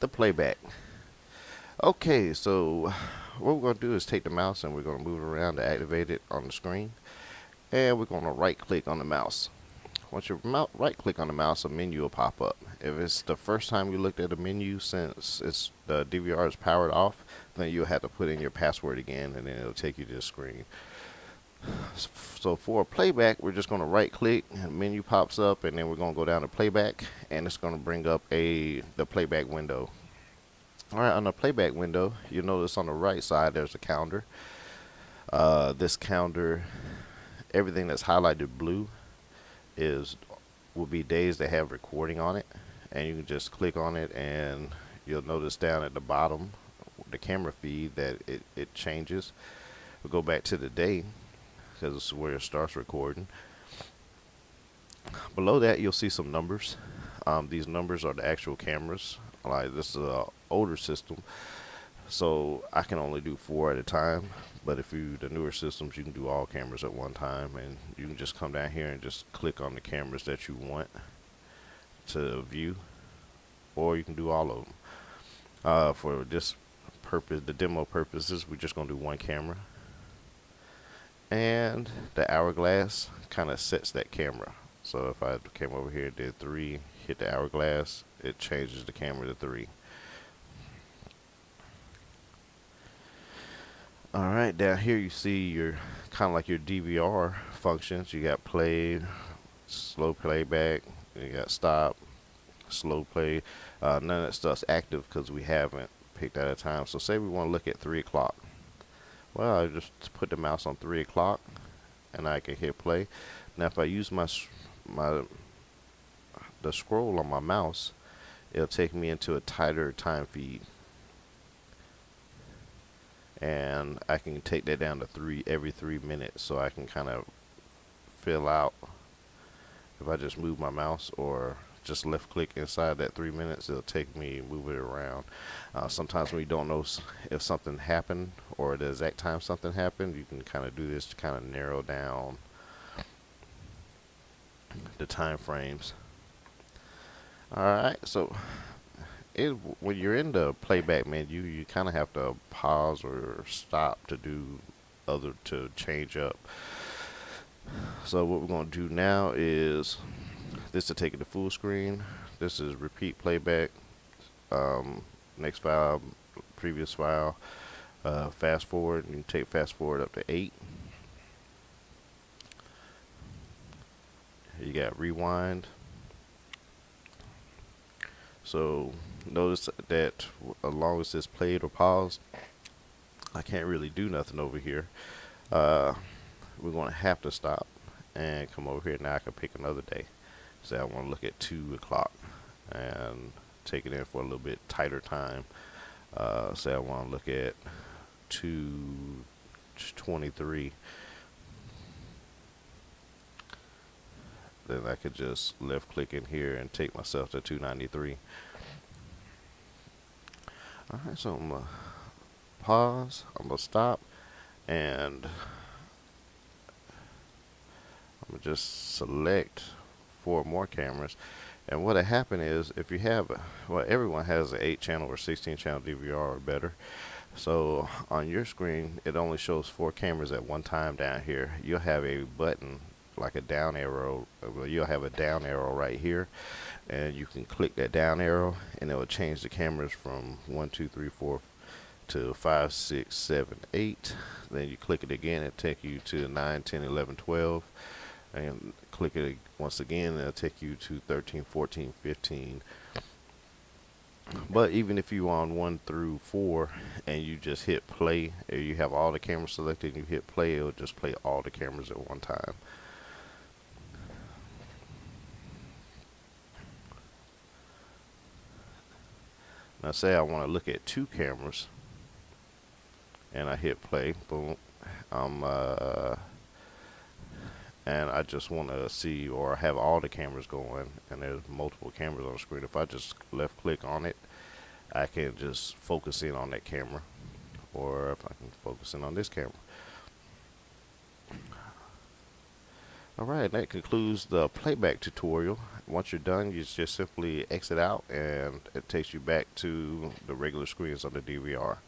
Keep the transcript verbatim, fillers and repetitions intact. the playback. Okay, so what we're going to do is take the mouse and we're going to move it around to activate it on the screen. And we're going to right click on the mouse. Once you right click on the mouse, a menu will pop up. If it's the first time you looked at a menu since it's the D V R is powered off, then you'll have to put in your password again and then it'll take you to the screen. So for playback, we're just going to right click and menu pops up, and then we're going to go down to playback, and it's going to bring up a the playback window. Alright, on the playback window, you'll notice on the right side there's a calendar. Uh, this calendar, everything that's highlighted blue is will be days that have recording on it, and you can just click on it and you'll notice down at the bottom the camera feed that it, it changes. We'll go back to the day because it's where it starts recording. Below that you'll see some numbers. Um, these numbers are the actual cameras. Like, this is an older system, so I can only do four at a time, but if you the newer systems you can do all cameras at one time, and you can just come down here and just click on the cameras that you want to view, or you can do all of them. Uh, for this purpose, the demo purposes, we're just gonna do one camera, and the hourglass kind of sets that camera. So if I came over here, did three, hit the hourglass, it changes the camera to three. Alright, down here you see your kind of like your D V R functions. You got play, slow playback, you got stop, slow play. Uh, none of that stuff's active because we haven't picked out a time. So say we want to look at three o'clock. Well, I just put the mouse on three o'clock and I can hit play. Now if I use my, my the scroll on my mouse, it'll take me into a tighter time feed. And I can take that down to three every three minutes, so I can kind of fill out. If I just move my mouse or just left click inside that three minutes, it'll take me move it around. Uh, sometimes when you don't know if something happened or the exact time something happened, you can kind of do this to kind of narrow down the time frames. Alright, so It, when you're in the playback menu, you kind of have to pause or stop to do other to change up. So what we're going to do now is this to take it to full screen. This is repeat playback, um, next file, previous file, uh, fast forward. You can take fast forward up to eight. You got rewind. So notice that as long as it's played or paused, I can't really do nothing over here. Uh, we're going to have to stop and come over here. Now I can pick another day. Say I want to look at two o'clock and take it in for a little bit tighter time. Uh, say I want to look at two twenty-three. Then I could just left click in here and take myself to two ninety-three. Alright, so I'm going to pause, I'm going to stop, and I'm going to just select four more cameras. And what will happen is, if you have, a, well, everyone has an eight channel or sixteen channel D V R or better. So on your screen, it only shows four cameras at one time down here. You'll have a button like a down arrow. Well, you'll have a down arrow right here, and you can click that down arrow and it will change the cameras from one, two, three, four to five, six, seven, eight. Then you click it again, it'll take you to nine, ten, eleven, twelve, and click it once again, it'll take you to thirteen, fourteen, fifteen. But even if you're on one through four and you just hit play, or you have all the cameras selected and you hit play, it'll just play all the cameras at one time. Now say I want to look at two cameras and I hit play, boom, um, uh, and I just want to see or have all the cameras going, and there's multiple cameras on the screen. If I just left click on it, I can just focus in on that camera, or if I can focus in on this camera. Alright, that concludes the playback tutorial. Once you're done, you just simply exit out and it takes you back to the regular screens on the D V R.